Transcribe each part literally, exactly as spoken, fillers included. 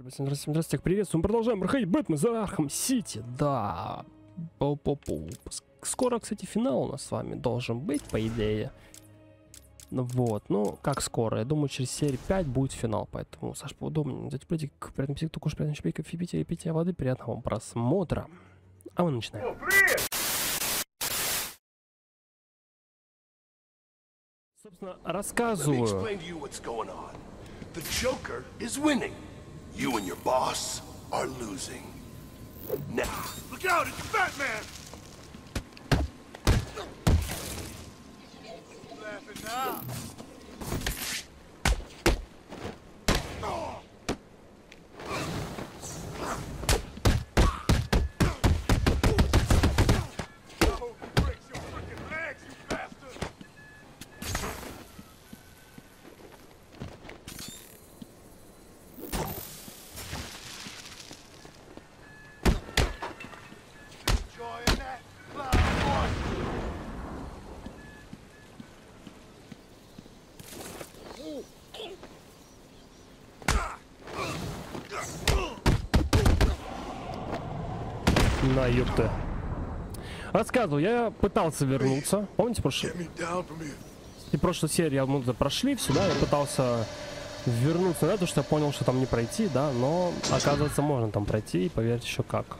Здравствуйте, приветствую. Мы продолжаем проходить Бэтмен за Архам Сити. Да. Пу-пу-пу. Скоро, кстати, финал у нас с вами должен быть, по идее. Вот. Ну, как скоро? Я думаю, через серию пять будет финал. Поэтому, Саш, поудобнее. Дайте плетик, приятного аппетита, только уж приятного чайпейка, пейте, пейте воды, приятного вам просмотра. А мы начинаем. Собственно, рассказываю. The Joker is winning. You and your boss are losing. Now, look out! It's Batman! Laughing now. На, ёпта. Рассказывал, я пытался вернуться. Помните, прошлый? И прошлой серии мы прошли все, да, я пытался вернуться, да, потому что я понял, что там не пройти, да, но, оказывается, можно там пройти, и поверьте, еще как.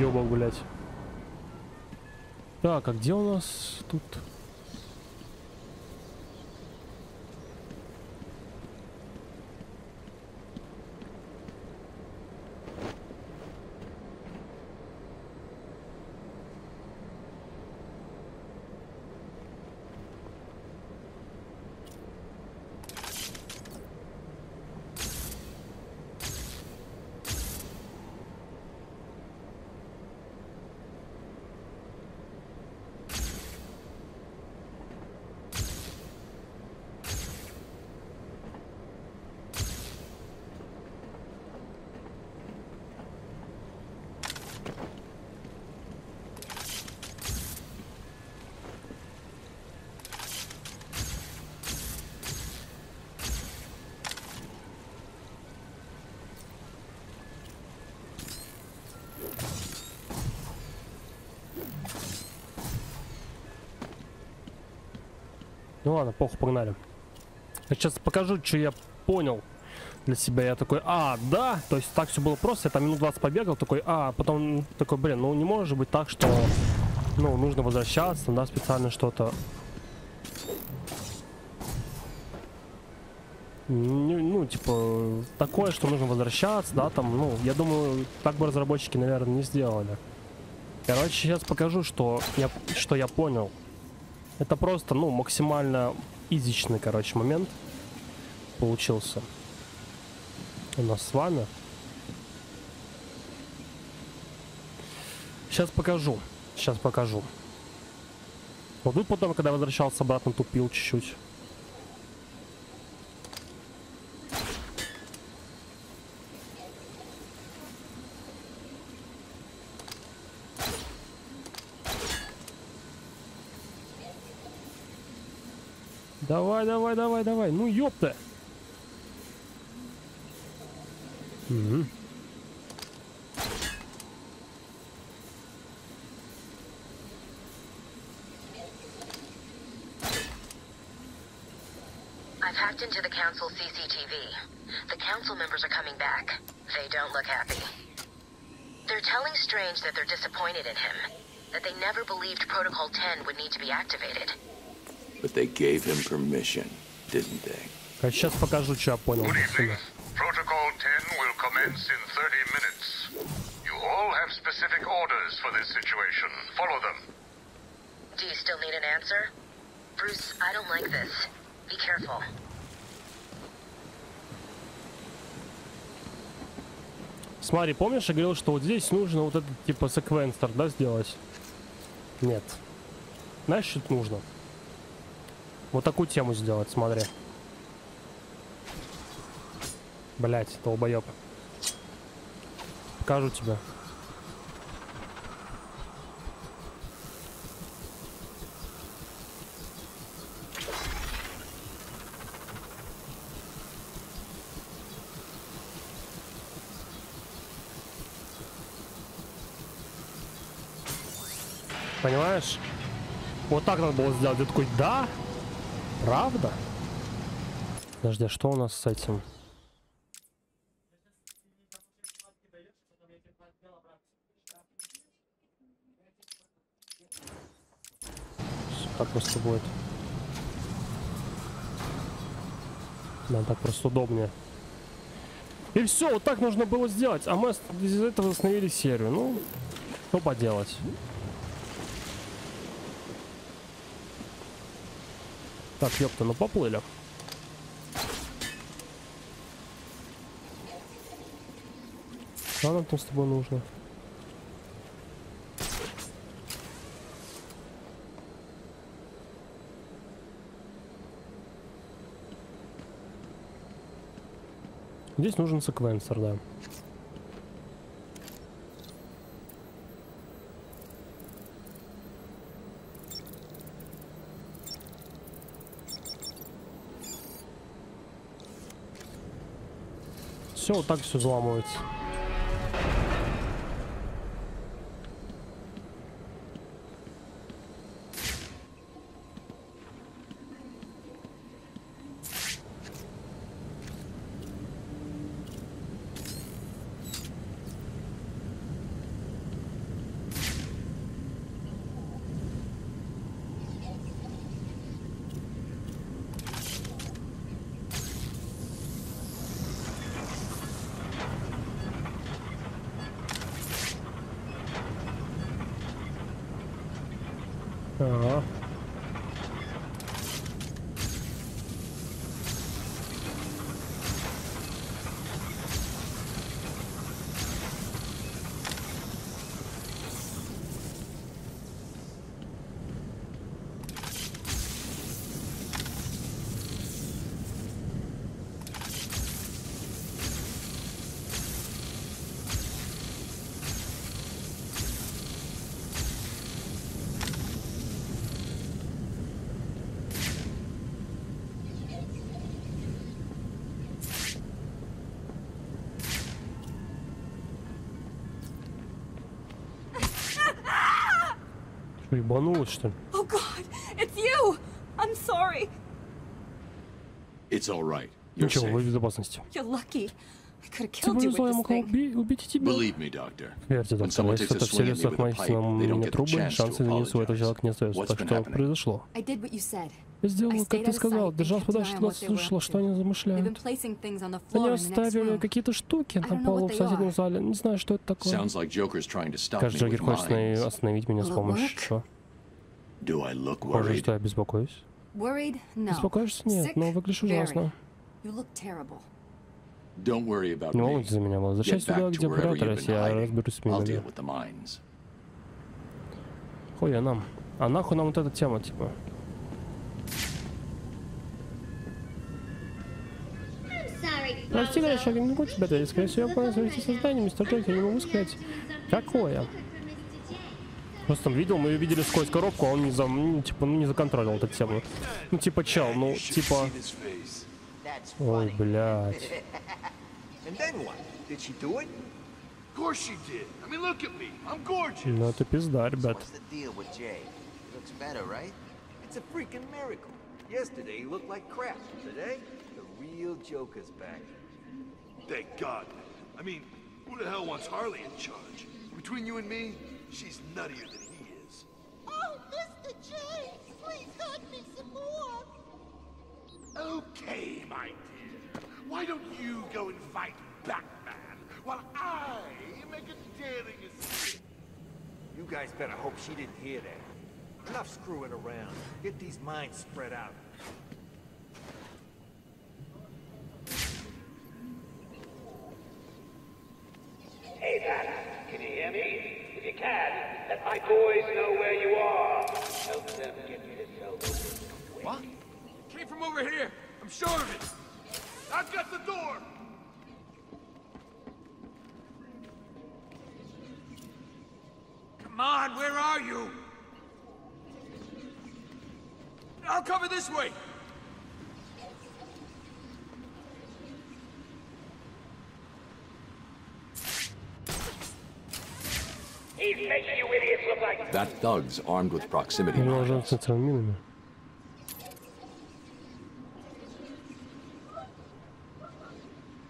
Ёба гулять. Так, а где у нас тут? Ну ладно, похуй, погнали. Я сейчас покажу, что я понял для себя. Я такой, а, да, то есть так все было просто. Я там минут двадцать побегал, такой, а, потом такой, блин, ну не может быть так, что, ну, нужно возвращаться, да, специально что-то. Ну, типа, такое, что нужно возвращаться, да, там, ну, я думаю, так бы разработчики, наверное, не сделали. Короче, сейчас покажу, что я, что я понял. Это просто, ну, максимально изичный, короче, момент получился у нас с вами. Сейчас покажу, сейчас покажу. Вот тут потом, когда возвращался обратно, тупил чуть-чуть. Давай, давай, давай, давай. Ну, ёпта. Угу. I've hacked into the council's C C T V. The council members are coming back. They don't look happy. They're telling Strange that they're disappointed in him, that they never believed Protocol ten would need to be activated. But they gave him permission, didn't they? Good evening. Protocol ten will commence in thirty minutes. You all have specific orders for this situation. Follow them. Do you still need an answer? Bruce, I don't like this. Be careful. Смотри, помнишь, я говорил, что вот здесь нужно вот этот типа секвенстер, да, сделать? Нет. Знаешь, что это нужно? Вот такую тему сделать, смотри. Блять, долбоёб. Покажу тебе. Понимаешь? Вот так надо было сделать. Ты такой, да? Правда? Подожди, а что у нас с этим? Так просто будет. Да, так просто удобнее. И все, вот так нужно было сделать. А мы из-за этого остановили серию. Ну, что поделать. Так, ёпта, ну поплыли. Что нам там с тобой нужно? Здесь нужен секвенсор, да. Все, вот так все взламывается. Ага. Ебанулась, что ли? Oh God, it's you. I'm sorry. It's all right. You're safe. Ничего, вы в безопасности. You're lucky. I could have killed you with this thing. Убить тебя. Believe me, doctor. Верьте, доктор. Если кто-то всерьез отмахивается на мне трубы, шансы винить у этого человека не остается. Так что произошло? Я сделала, как ты сказал. Держалась подальше, что слышала, что они замышляют. Они оставили какие-то штуки на полу в соседнем зале. Не знаю, что это такое. Кажется, Джокер хочет остановить меня с помощью. Похоже, что я беспокоюсь. Беспокоишься? Нет, но выглядишь ужасно. Не волнуйтесь за меня, возвращайся сюда, где пряталась, я разберусь с минами. Хуя нам. А нахуй нам вот эта тема, типа. Прости, горячо, я не могу тебя дать. Скорее всего, я понял свои создания, мистер Джокер, я не могу сказать. Какое? Просто там видел, мы ее видели сквозь коробку, а он не за, ну, типа, ну, не законтролил эту тему. Ну, типа, чел, ну, типа... Ой, блядь. Ну, это пизда, ребят. Okay, my dear. Why don't you go and fight Batman while I make a daring escape? You guys better hope she didn't hear that. Enough screwing around. Get these minds spread out. Hey, Pat, can you hear me? If you can, let my boys know where you are. Help them get me this over. What? It came from over here. I'm sure of it. I've got the door. Come on, where are you? I'll cover this way. He's making you idiots look like... That thug's armed with proximity rifles.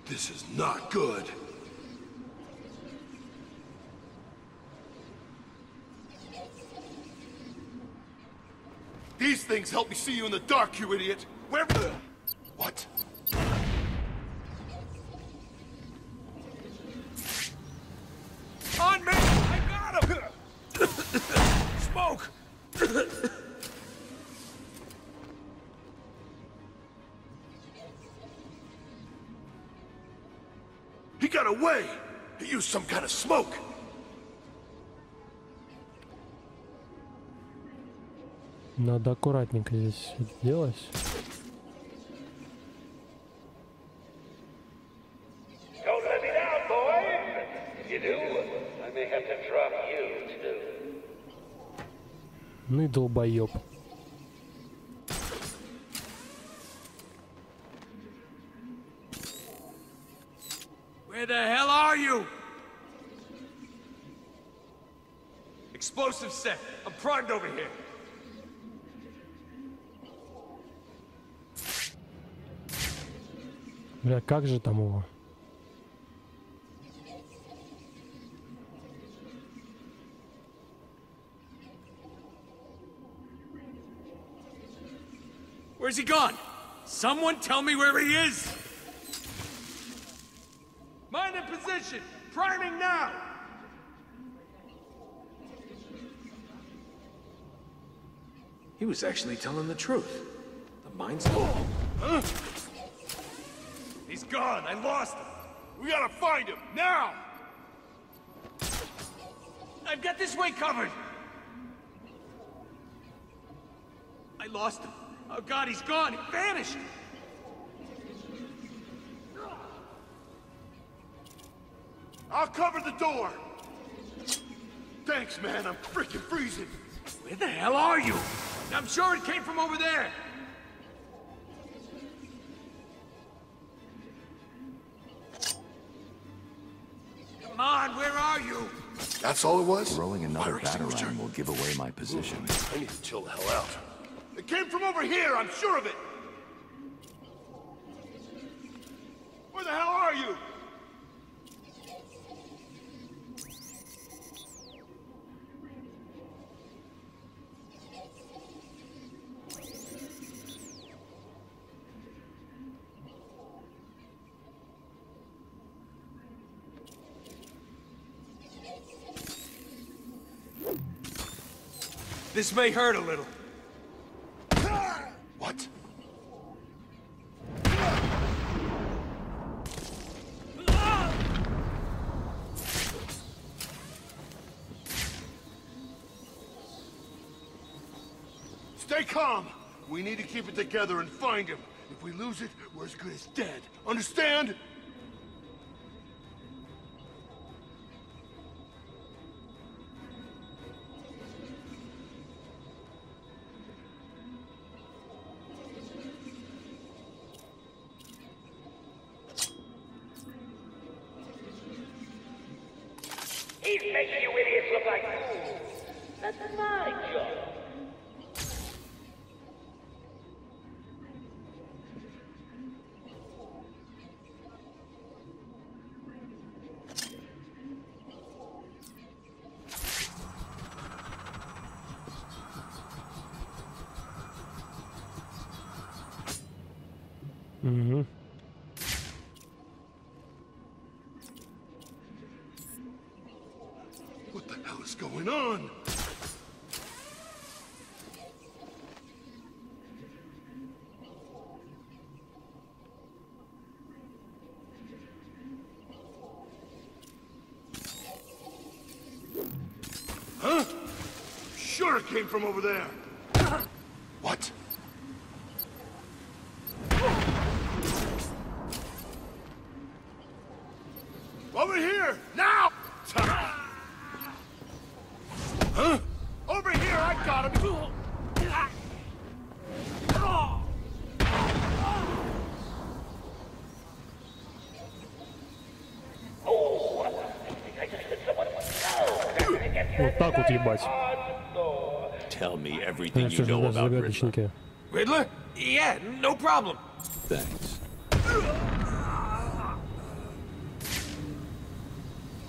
This is not good. These things help me see you in the dark, you idiot. Where? What? On me! I got him! Smoke! He got away. He used some kind of smoke. Надо аккуратненько здесь делать. Ну и долбоёб. Where the hell are you? Explosive set. I'm primed over here. Бля, как же там его? Where's he gone? Someone tell me where he is! Mind in position! Priming now! He was actually telling the truth. The mine's gone. Huh? He's gone. I lost him. We gotta find him now. I've got this way covered. I lost him. Oh God, he's gone. He vanished. I'll cover the door. Thanks, man. I'm freaking freezing. Where the hell are you? I'm sure it came from over there. Come on, where are you? That's all it was? Throwing another batarang will give away my position. Ooh, I need to chill the hell out. It came from over here, I'm sure of it. Where the hell are you? This may hurt a little. What? Stay calm. We need to keep it together and find him. If we lose it, we're as good as dead. Understand? He's making you idiots look like fools. That's my job. Mm-hmm. What the hell is going on? Riddler came from over there. What? Over here! Now! Huh? Over here! I got him! Вот так вот ебать. Tell me everything you know about Riddler. Riddler? Yeah, no problem. Thanks.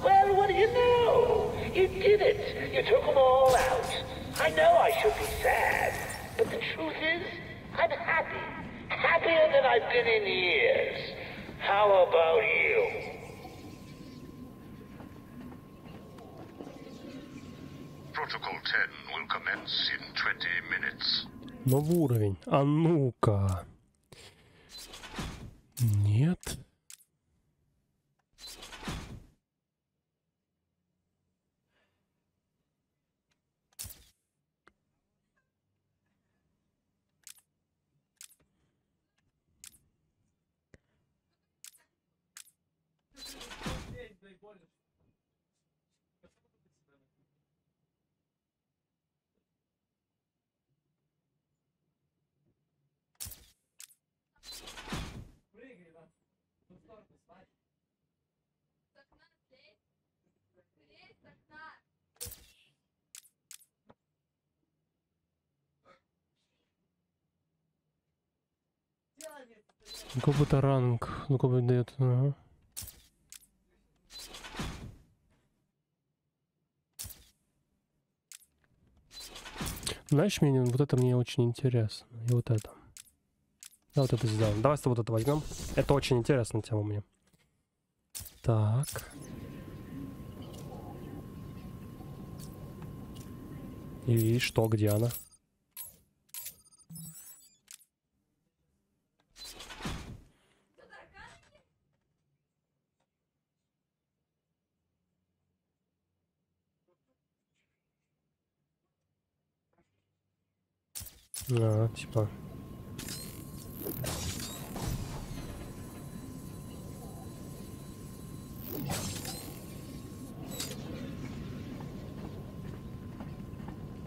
Well, what do you know? You did it. You took them all out. I know I should be sad, but the truth is, I'm happy. Happier than I've been in years. How about you? Protocol ten will commence in twenty minutes. Новый уровень. А ну-ка. Нет. Ну какой-то ранг, ну какой-то дает, ага. Знаешь, мне вот это мне очень интересно, и вот это. Да, вот это сделаем. Давай с тобой вот это возьмем. Это очень интересная тема мне. Так. И что, где она? А, типа.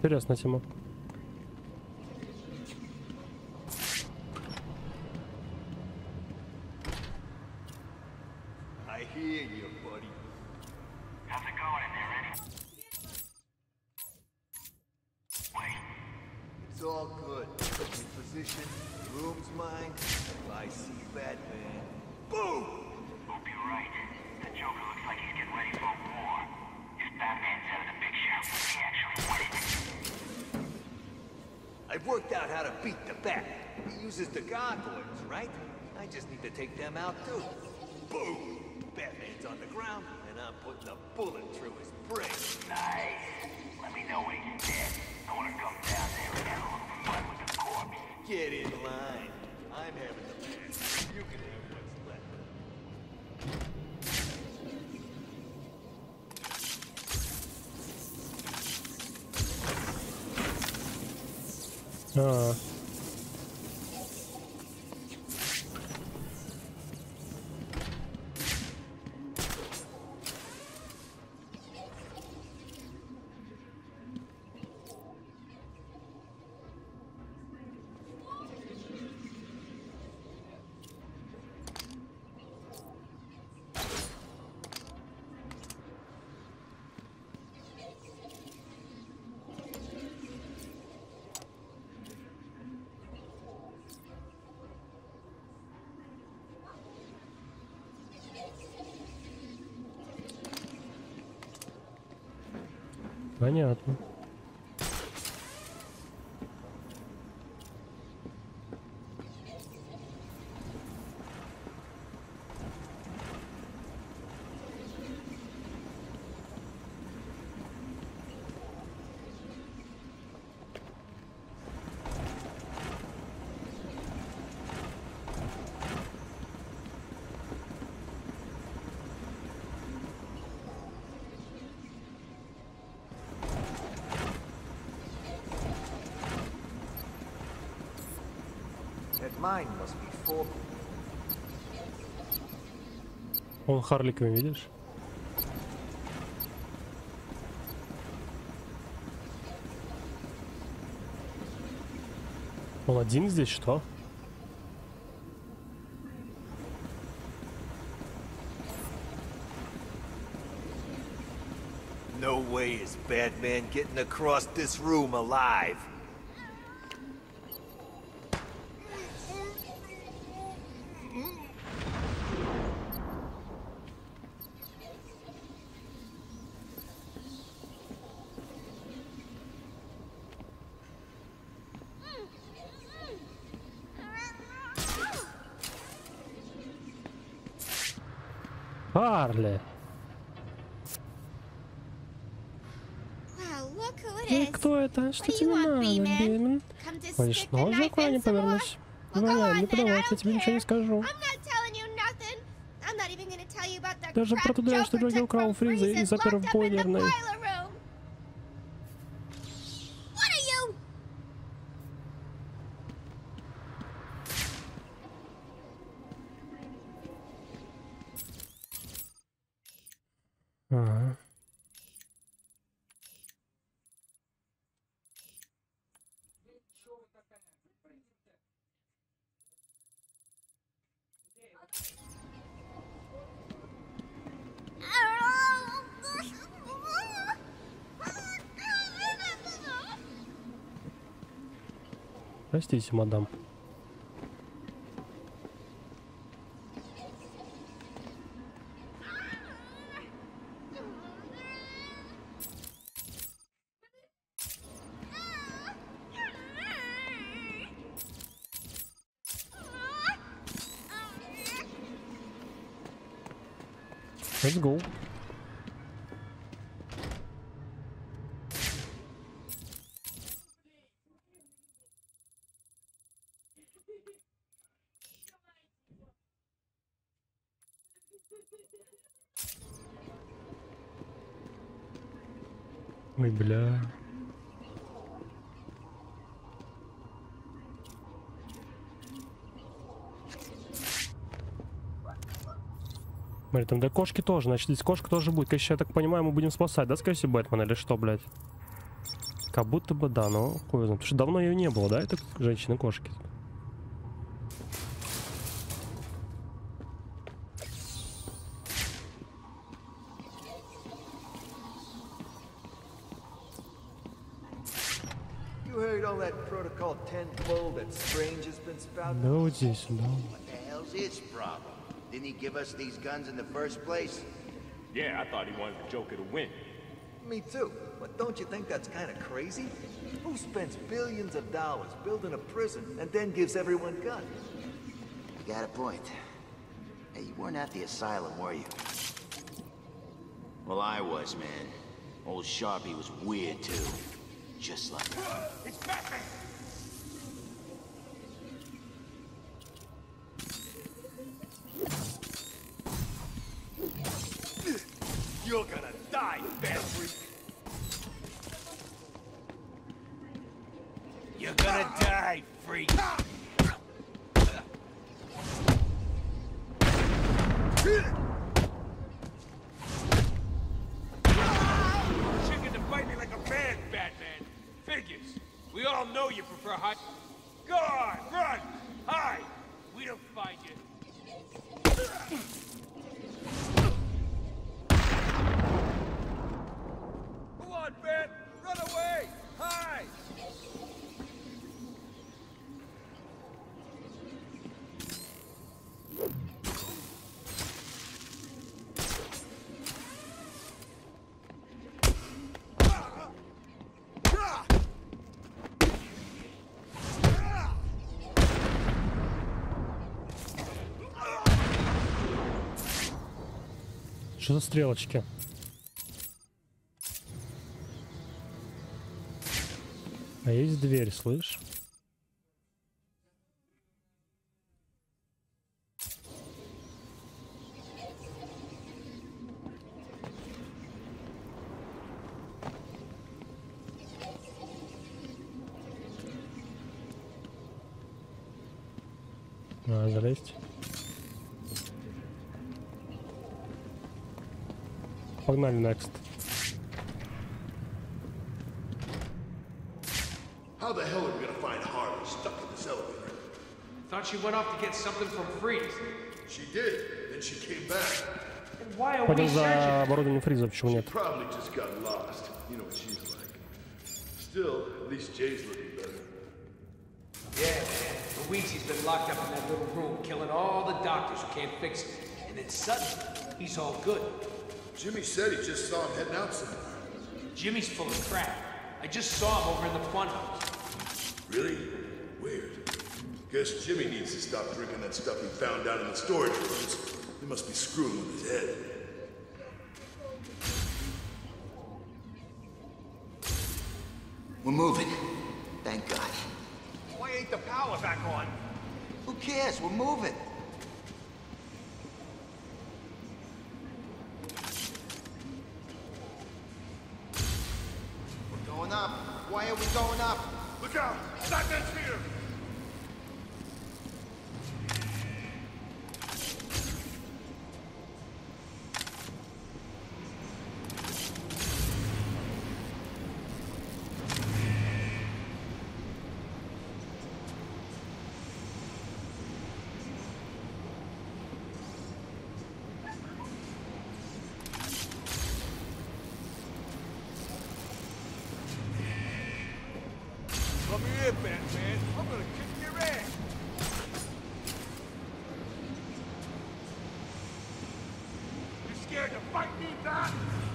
Интересная тема. Uh. Понятно. Mine must be full. Вон Харли Квин, видишь? Он один здесь, что? No way is Batman getting across this room alive. Harley. Ну кто это? Что тебе надо, Бейман? Хочешь ножик, а не повернусь? Ну не подавай, я тебе ничего не скажу. Даже про туда, что Джокер украл Фриза и запер в бойлерной. Ага. Простите, мадам. Let's go. Ой, бля. Смотри, там до кошки тоже, значит, здесь кошка тоже будет. Конечно, я так понимаю, мы будем спасать, да, скорее всего, Бэтмен или что, блядь? Как будто бы, да, но хуй знает. Потому что давно ее не было, да, это женщины-кошки. Да вот здесь, да. Didn't he give us these guns in the first place? Yeah, I thought he wanted the Joker to win. Me too. But don't you think that's kind of crazy? Who spends billions of dollars building a prison and then gives everyone guns? You got a point. Hey, you weren't at the asylum, were you? Well, I was, man. Old Sharpie was weird too. Just like that. It's Batman! You're gonna die, bastard! You're gonna die, freak! Chicken to fight me like a man, Batman! Figures! We all know you prefer high- Go on, run! Hide! We don't find you! Batman, run away! Hide! Что за стрелочки? А есть дверь, слышь? Надо залезть. Погнали, next. How the hell are we gonna find Harley stuck in this elevator? Thought she went off to get something from Freeze. She did, then she came back. And why are we searching? She probably just got lost. You know what she's like. Still, at least Jay's looking better. Yeah, man. For weeks he's been locked up in that little room, killing all the doctors who can't fix him. And then suddenly, he's all good. Jimmy said he just saw him heading out somewhere. Jimmy's full of crap. I just saw him over in the funhouse. Really? Weird. Guess Jimmy needs to stop drinking that stuff he found down in the storage rooms. He must be screwing with his head. We're moving. Thank God. Why ain't the power back on? Who cares? We're moving. Up. Why are we going up? Look out! Batman's here!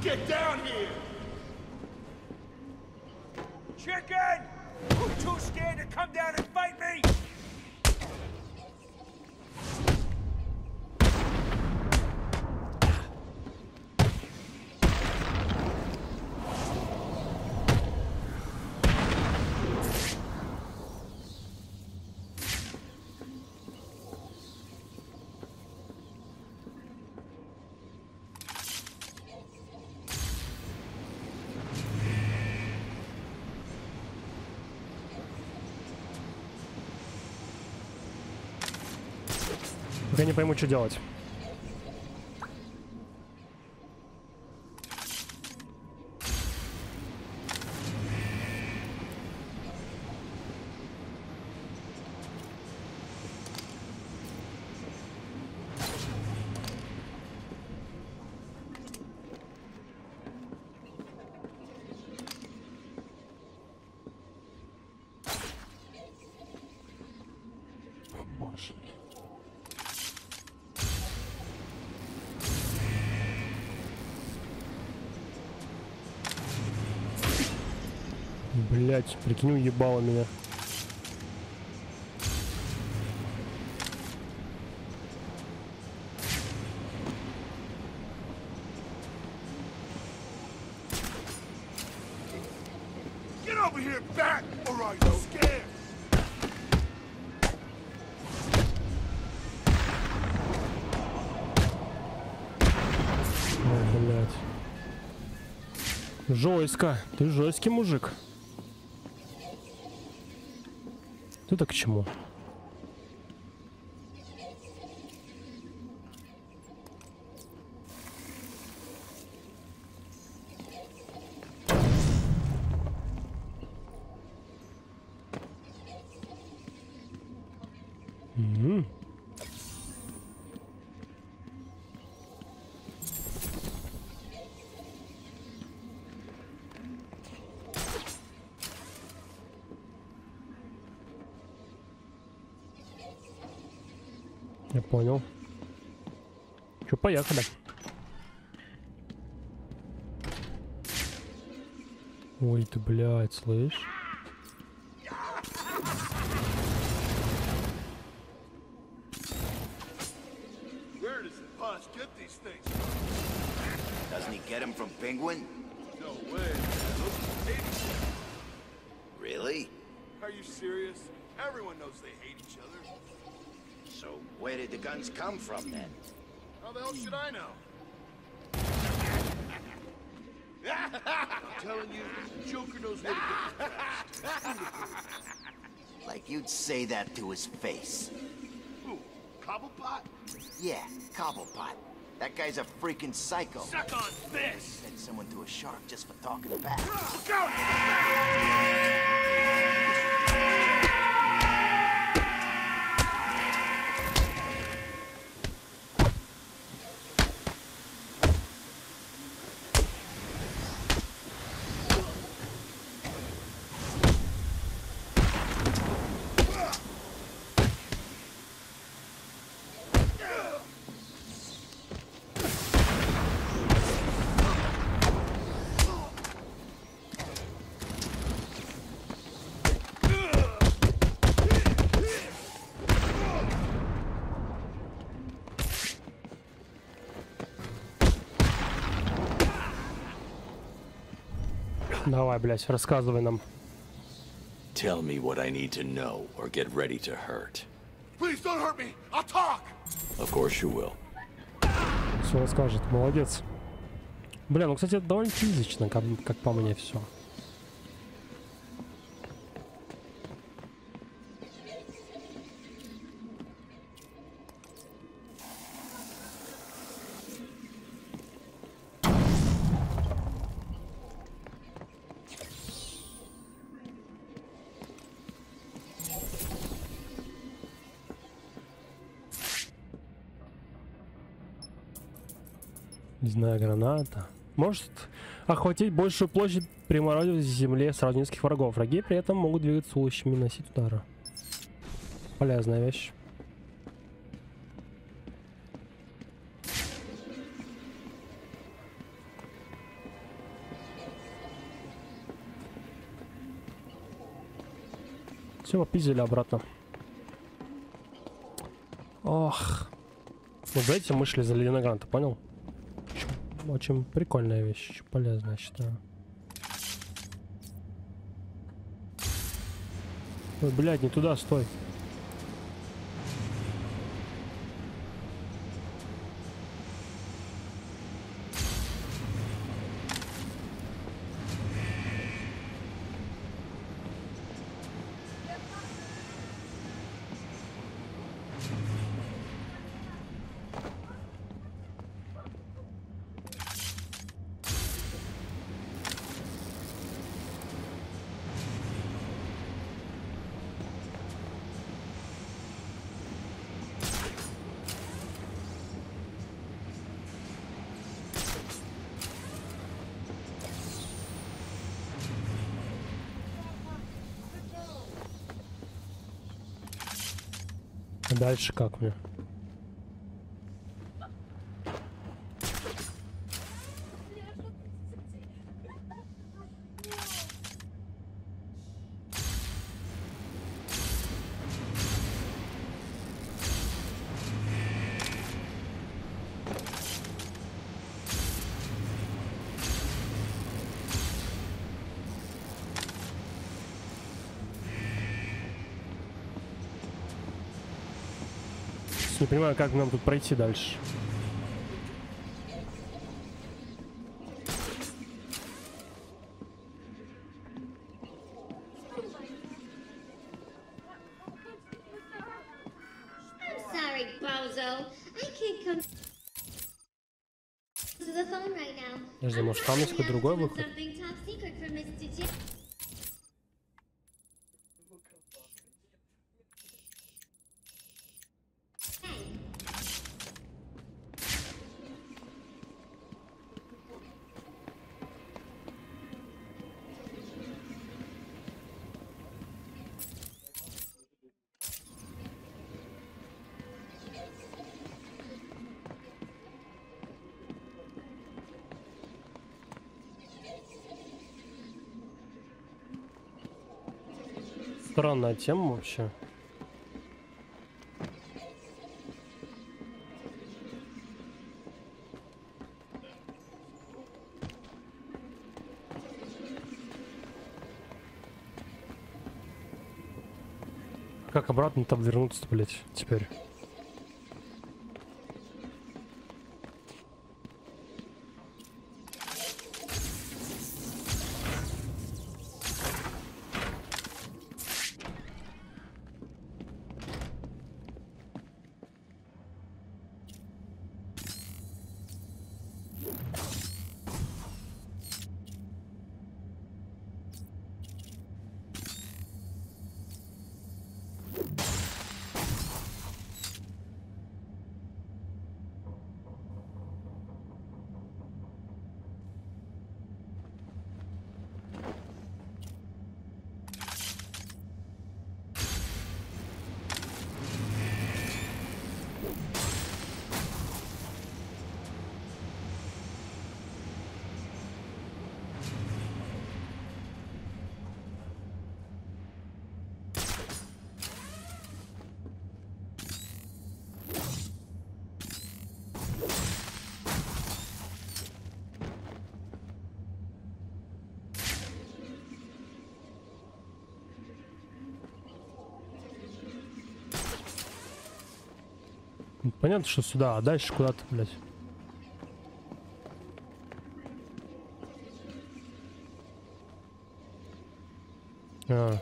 Get down here! Chicken! Who too scared to come down and fight me? Я не пойму, что делать. Блять, прикинь, уебало меня. Жестко, ты жесткий мужик. Это к чему? Mm-hmm. Я понял. Чё, поехали. Ой ты, блядь, слышь? So where did the guns come from then? How the hell should I know? I'm telling you, the Joker knows where to get the guns. Like you'd say that to his face. Ooh. Cobblepot? Yeah, Cobblepot. That guy's a freaking psycho. Suck on this! Sent someone to a shark just for talking back. Go! Давай, блядь, рассказывай нам. Tell me what I need to know or get ready to hurt. Please don't hurt me. I'll talk. Of course you will. Все расскажет, молодец. Бля, ну, кстати, это довольно физично, как, как по мне, все. Знаю, граната. Может охватить большую площадь, приморозив в земле сразу нескольких врагов. Враги при этом могут двигаться лучами, носить удара. Полезная вещь. Все, пиздили обратно. Ох. Вот за этим мы шли за ледяной гранатой, понял? Очень прикольная вещь, полезная, считаю. Ой, блядь, не туда, стой. Дальше как мне? Не понимаю, как нам тут пройти дальше. Я же думал, что там есть какой-то другой выход. Странная тема вообще. Как обратно там вернуться, блять, теперь? Понятно, что сюда, а дальше куда-то, блядь. А.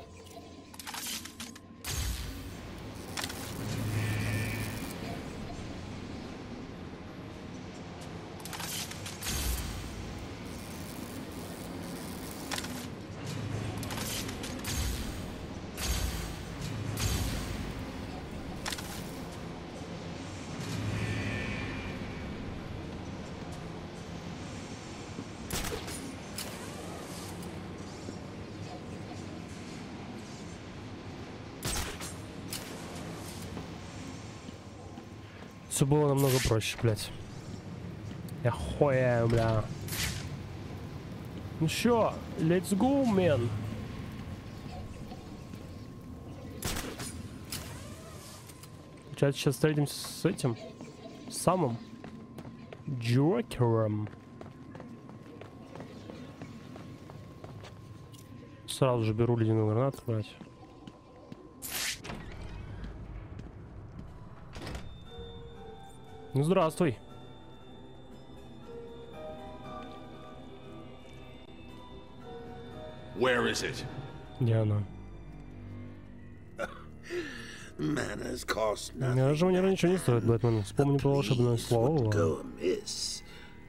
Все было намного проще, блядь. Я хуя, бля. Ну чё, let's go, man. Сейчас, сейчас встретимся с этим самым Джокером. Сразу же беру ледяную гранату, блядь. Ну, здравствуй. Where is it? Где она? Даже мне ничего не стоит, Бэтмен. Вспомни про волшебное слово. То есть,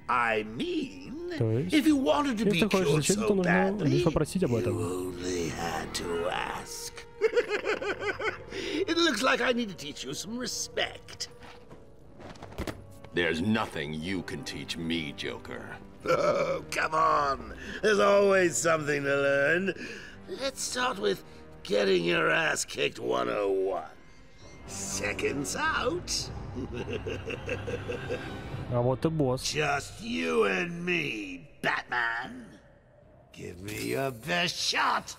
если ты хочешь лечить, то нужно лишь попросить об этом. It looks like I need to teach you some respect. There's nothing you can teach me, Joker. Oh, come on. There's always something to learn. Let's start with getting your ass kicked one oh one. Seconds out. Now what the boss? Just you and me, Batman. Give me your best shot.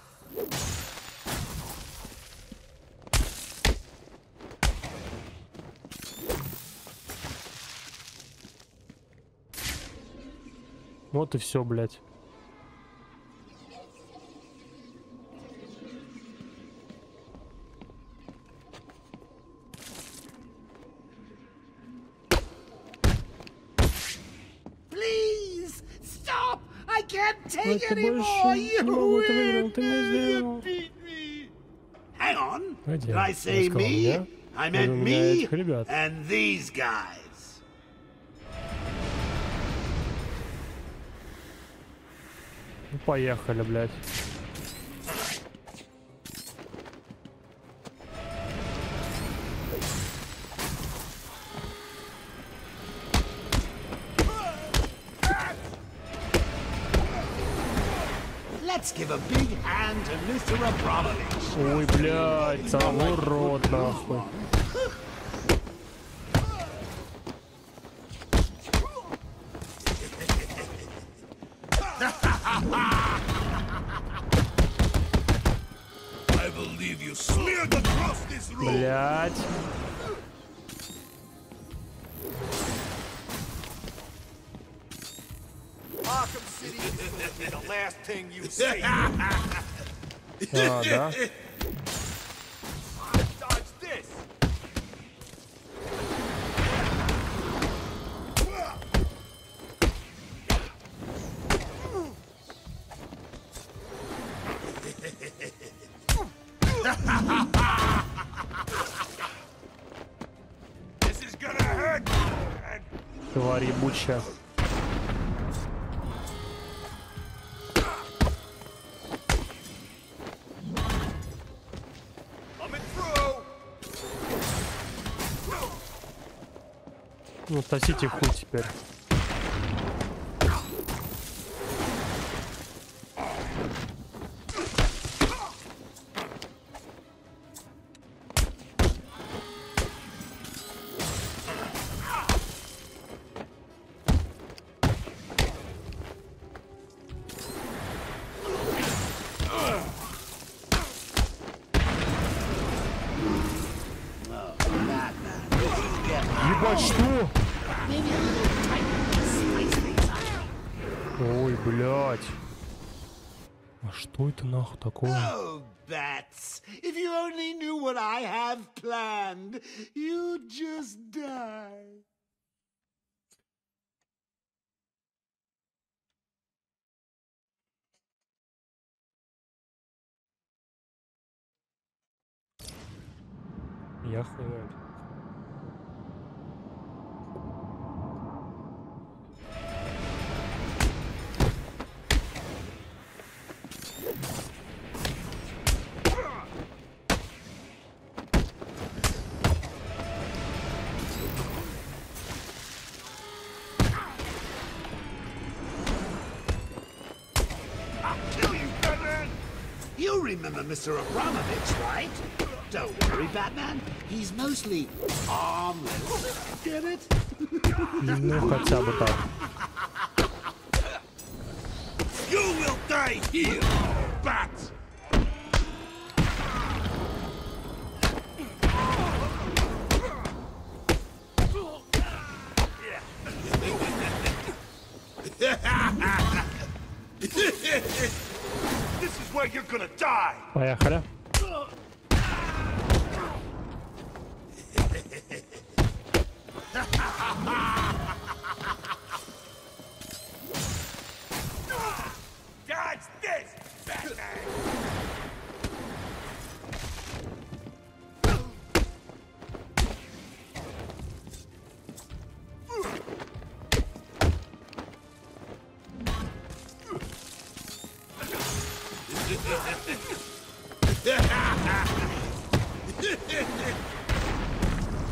Вот и все, блядь. Please, stop. I can't take anymore. You win. You beat me. Hang on. Did I say me? I meant me and these guys. Поехали, блядь. Ой, блядь, сам урод, нахуй. Блять. Arkham City is the last thing you see. А, да. Тварь ебучая. Ну, сосите хуй теперь. Ой, блядь. А что это нахуй такое? bats. If you only knew what I have planned, you'd just die. Я хуярю. I'll kill you, Batman! You remember Mister Abramovich, right? Don't worry, Batman. He's mostly armless. Get it? No, хотя бы так. You will die here, bat. This is where you're gonna die. Поехали.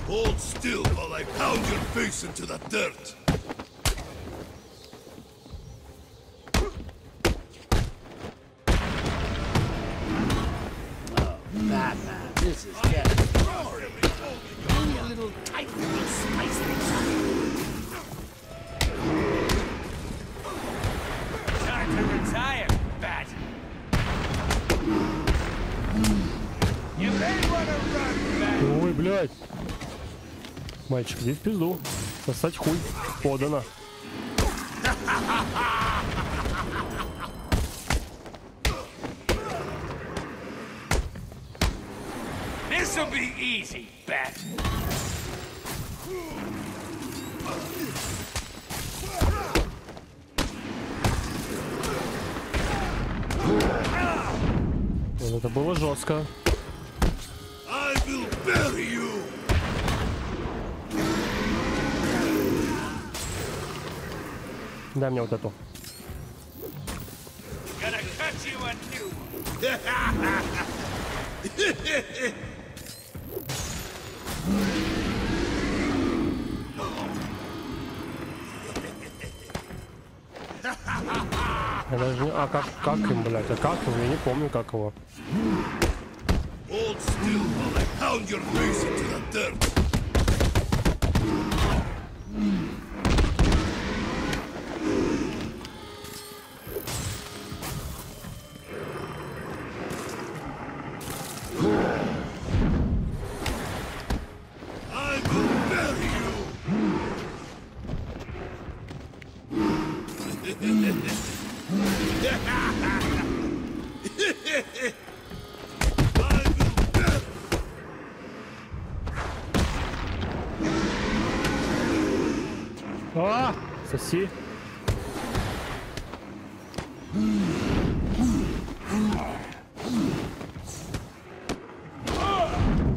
Hold still while I pound your face into the dirt. Oh, Batman, this is getting boring. Only a little tight will spice things up. Time to retire, Bat. You may want to run, Bat. Ой, блядь. Мальчик, иди в пизду. Сосать хуй. Подано. This'll be easy, Bat. Вот это было жестко. I will bury you. Дай мне вот эту. Я даже не... А как, как им, блядь? А как им? Я не помню, как его. А, соси.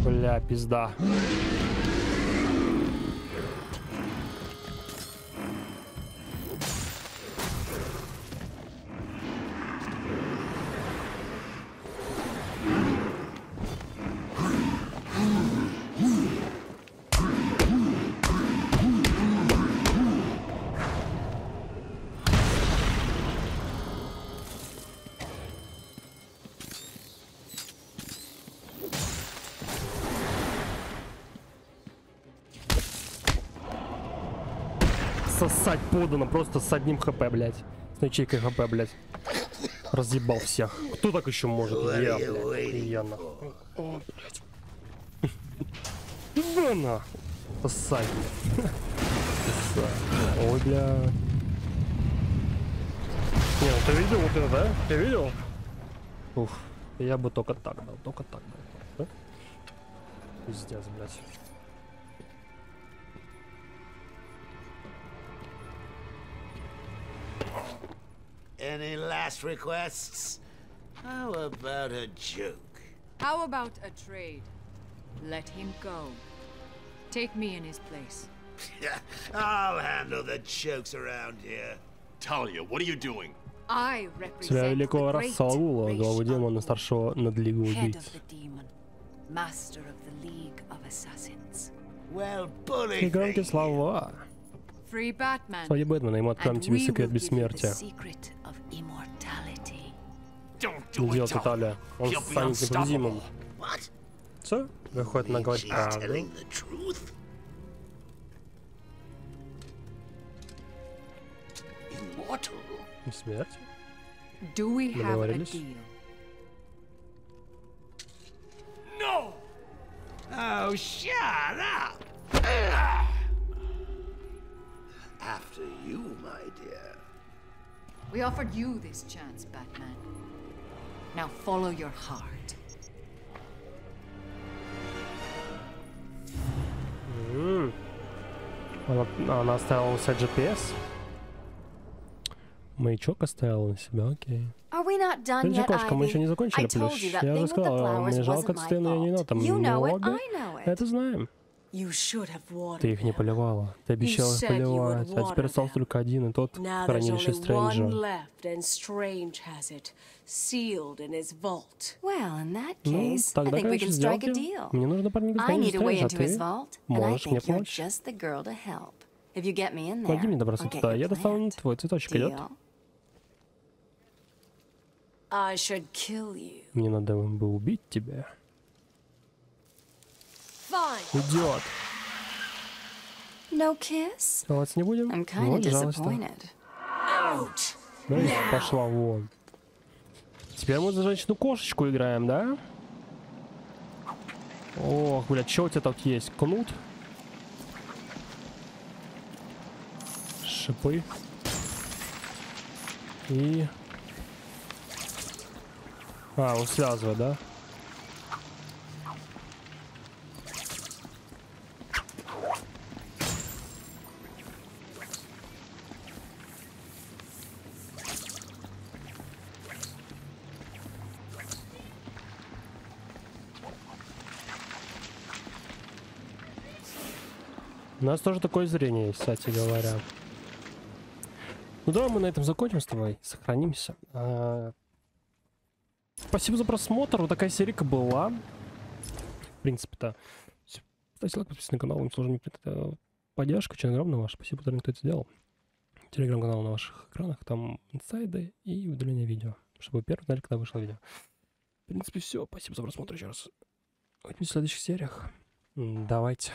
Бля, пизда. Сосать подано, просто с одним хп, блядь. С ячейкой хп, блядь. Разъебал всех. Кто так еще может? Я, блядь. Я на... О, блядь. Да на. Сосать, блядь. Ой, бля. Не, ну ты видел вот это, да? Ты видел? Ух. Я бы только так дал, только так дал. Да? Пиздец, блядь. Any last requests? How about a joke? How about a trade? Let him go. Take me in his place. I'll handle the jokes around here. Talia, what are you doing? I represent the great Rachel, head of the demon, master of the League of Assassins. Well, bully. Free Batman. And we will give you the secret of immortality. Don't do it, Talia. He'll be unstoppable. What? So, выходит на говорить правду. Immortal. Смерть. Do we have a deal? No. Oh, shut up. After you, my dear. We offered you this chance, Batman. Now follow your heart. Mm. Она оставила у себя джи пи эс. Маячок оставила на себя, окей. Кошка, мы еще не закончили плюс. Я же сказала, мне жалко цветы, но я не на там много. Это знаем. Ты их не поливала. Ты обещала их поливать. А теперь остался только один, и тот в хранилище Стрэнджа. Ну, тогда, конечно, сделки. Мне нужно проникнуть в хранилище Стрэнджа, а ты можешь мне помочь. Помоги мне добраться туда. Я достану твой цветочек, идет? Мне надо бы убить тебя. Идиот. Целоваться не будем? Вот, пожалуйста. Ну и пошла вон. Теперь мы за женщину-кошечку играем, да? Ох, блядь, что у тебя тут есть? Кнут? Шипы. И... А, он связывает, да? У нас тоже такое зрение есть, кстати говоря. Ну давай мы на этом закончим с тобой, сохранимся. А... Спасибо за просмотр, вот такая серийка была. В принципе-то. Ставьте лайк, подписывайтесь на канал, вам сложно не прийти. Поддержка, телеграм на ваш, спасибо, кто это сделал. Телеграм-канал на ваших экранах, там инсайды и удаление видео, чтобы вы первым знали, когда вышло видео. В принципе, все, спасибо за просмотр еще раз. Увидимся в следующих сериях. Давайте.